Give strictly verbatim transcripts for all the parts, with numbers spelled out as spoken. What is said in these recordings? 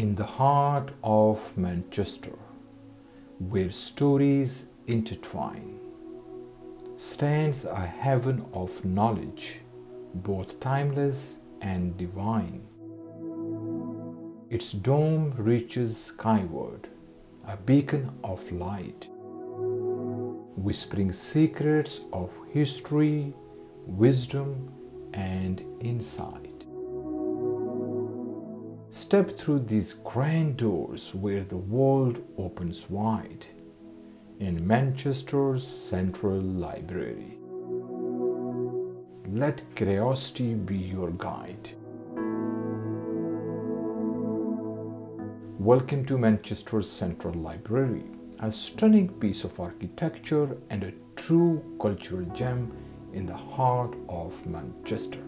in the heart of Manchester, where stories intertwine, stands a heaven of knowledge, both timeless and divine. Its dome reaches skyward, a beacon of light, whispering secrets of history, wisdom, and insight. Step through these grand doors where the world opens wide, in Manchester's Central Library. Let curiosity be your guide. Welcome to Manchester Central Library, a stunning piece of architecture and a true cultural gem in the heart of Manchester.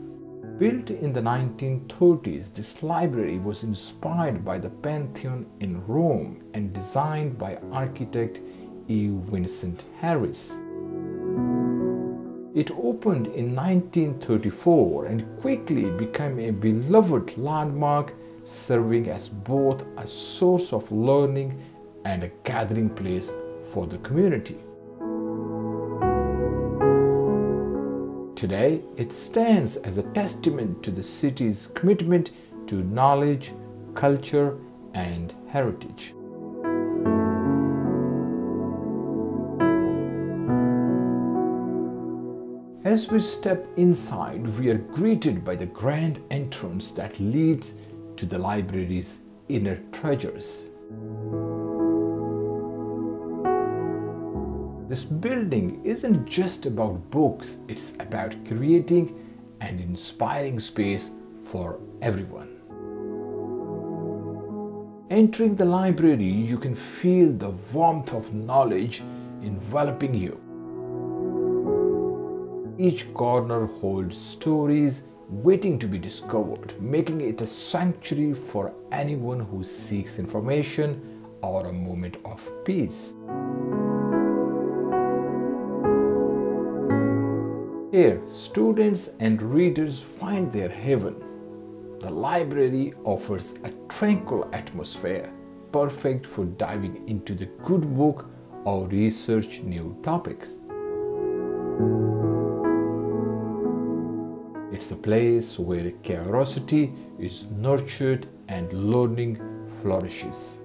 Built in the nineteen thirties, this library was inspired by the Pantheon in Rome and designed by architect E. Vincent Harris. It opened in nineteen thirty-four and quickly became a beloved landmark, serving as both a source of learning and a gathering place for the community. Today, it stands as a testament to the city's commitment to knowledge, culture, and heritage. As we step inside, we are greeted by the grand entrance that leads to the library's inner treasures. This building isn't just about books, it's about creating an inspiring space for everyone. Entering the library, you can feel the warmth of knowledge enveloping you. Each corner holds stories waiting to be discovered, making it a sanctuary for anyone who seeks information or a moment of peace. Here, students and readers find their haven. The library offers a tranquil atmosphere, perfect for diving into the good book or research new topics. It's a place where curiosity is nurtured and learning flourishes.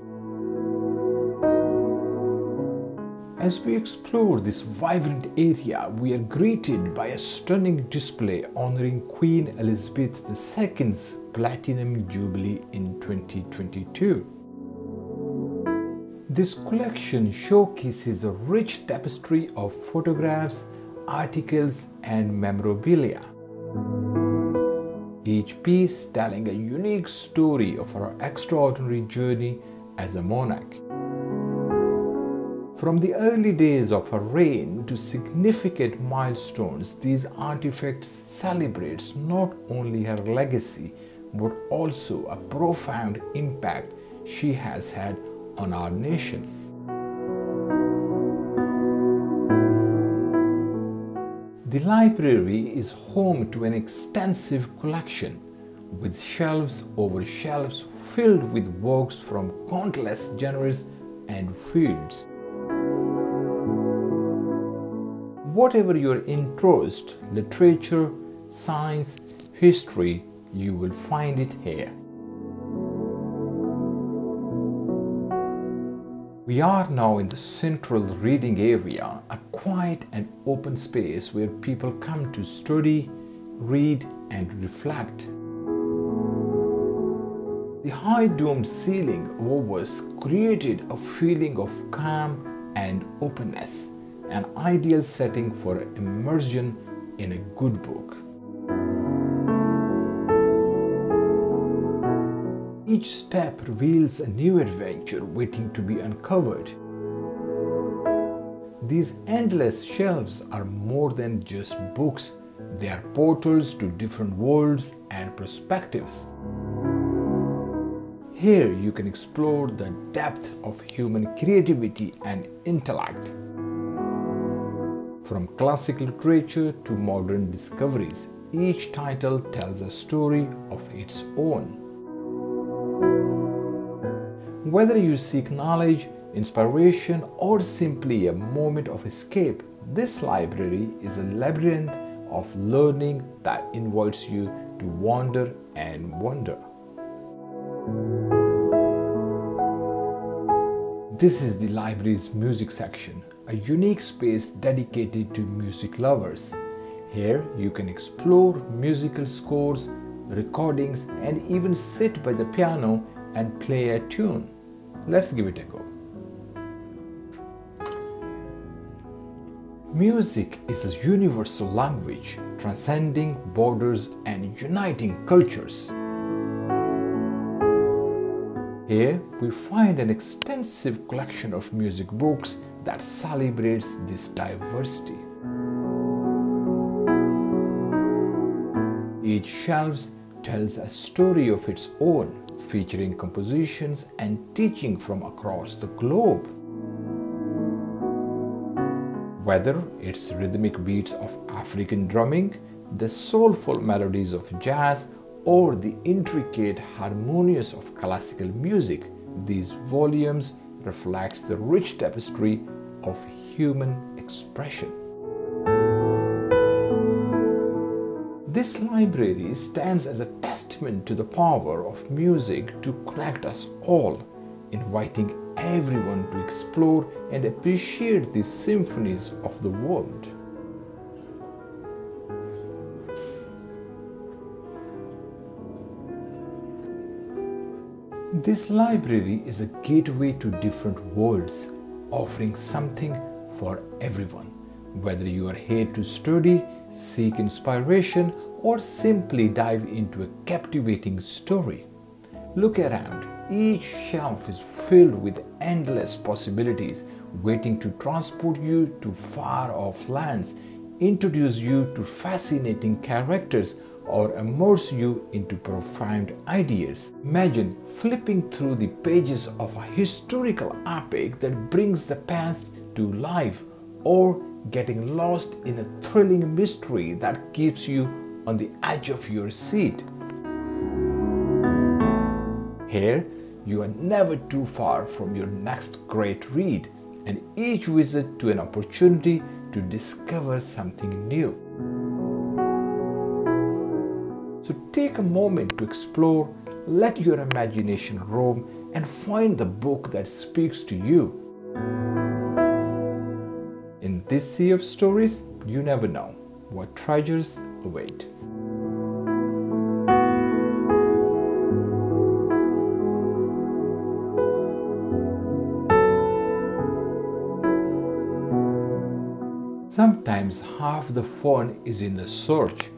As we explore this vibrant area, we are greeted by a stunning display honoring Queen Elizabeth the Second's Platinum Jubilee in twenty twenty-two. This collection showcases a rich tapestry of photographs, articles, and memorabilia, each piece telling a unique story of her extraordinary journey as a monarch. From the early days of her reign to significant milestones, these artifacts celebrate not only her legacy but also a profound impact she has had on our nation. The library is home to an extensive collection, with shelves over shelves filled with works from countless genres and fields. Whatever your interest, literature, science, history, you will find it here. We are now in the central reading area, a quiet and open space where people come to study, read, and reflect. The high domed ceiling overs created a feeling of calm and openness, an ideal setting for immersion in a good book. Each step reveals a new adventure waiting to be uncovered. These endless shelves are more than just books, they are portals to different worlds and perspectives. Here you can explore the depth of human creativity and intellect, from classic literature to modern discoveries. Each title tells a story of its own. Whether you seek knowledge, inspiration, or simply a moment of escape, this library is a labyrinth of learning that invites you to wander and wonder. This is the library's music section, a unique space dedicated to music lovers. Here you can explore musical scores, recordings, and even sit by the piano and play a tune. Let's give it a go. Music is a universal language, transcending borders and uniting cultures. Here we find an extensive collection of music books that celebrates this diversity. Each shelf tells a story of its own, featuring compositions and teaching from across the globe. Whether it's rhythmic beats of African drumming, the soulful melodies of jazz, or the intricate harmonies of classical music, these volumes reflect the rich tapestry of human expression. This library stands as a testament to the power of music to connect us all, inviting everyone to explore and appreciate the symphonies of the world. This library is a gateway to different worlds, offering something for everyone. Whether you are here to study, seek inspiration, or simply dive into a captivating story. Look around. Each shelf is filled with endless possibilities, waiting to transport you to far-off lands, introduce you to fascinating characters, or immerse you into profound ideas. Imagine flipping through the pages of a historical epic that brings the past to life, or getting lost in a thrilling mystery that keeps you on the edge of your seat. Here, you are never too far from your next great read, and each visit to an opportunity to discover something new. So take a moment to explore, let your imagination roam, and find the book that speaks to you. In this sea of stories, you never know what treasures await. Sometimes half the fun is in the search.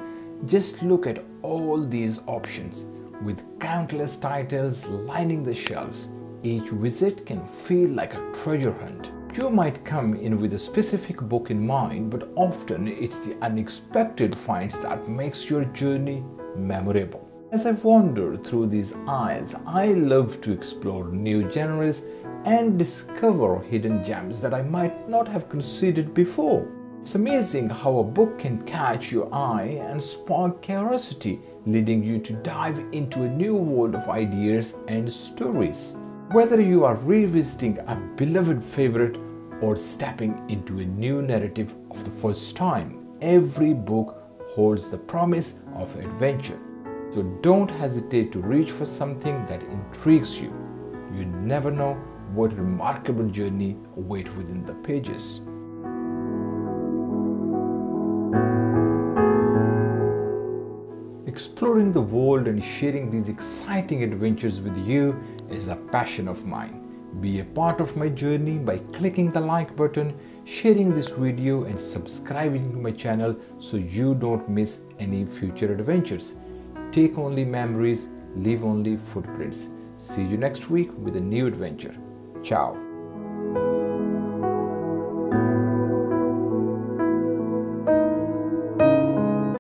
Just look at all these options, with countless titles lining the shelves. Each visit can feel like a treasure hunt. You might come in with a specific book in mind, but often it's the unexpected finds that makes your journey memorable. As I wander through these aisles, I love to explore new genres and discover hidden gems that I might not have considered before. It's amazing how a book can catch your eye and spark curiosity, leading you to dive into a new world of ideas and stories. Whether you are revisiting a beloved favorite or stepping into a new narrative for the first time, every book holds the promise of adventure. So don't hesitate to reach for something that intrigues you. You never know what remarkable journey awaits within the pages. Exploring the world and sharing these exciting adventures with you is a passion of mine. Be a part of my journey by clicking the like button, sharing this video, and subscribing to my channel so you don't miss any future adventures. Take only memories, leave only footprints. See you next week with a new adventure. Ciao.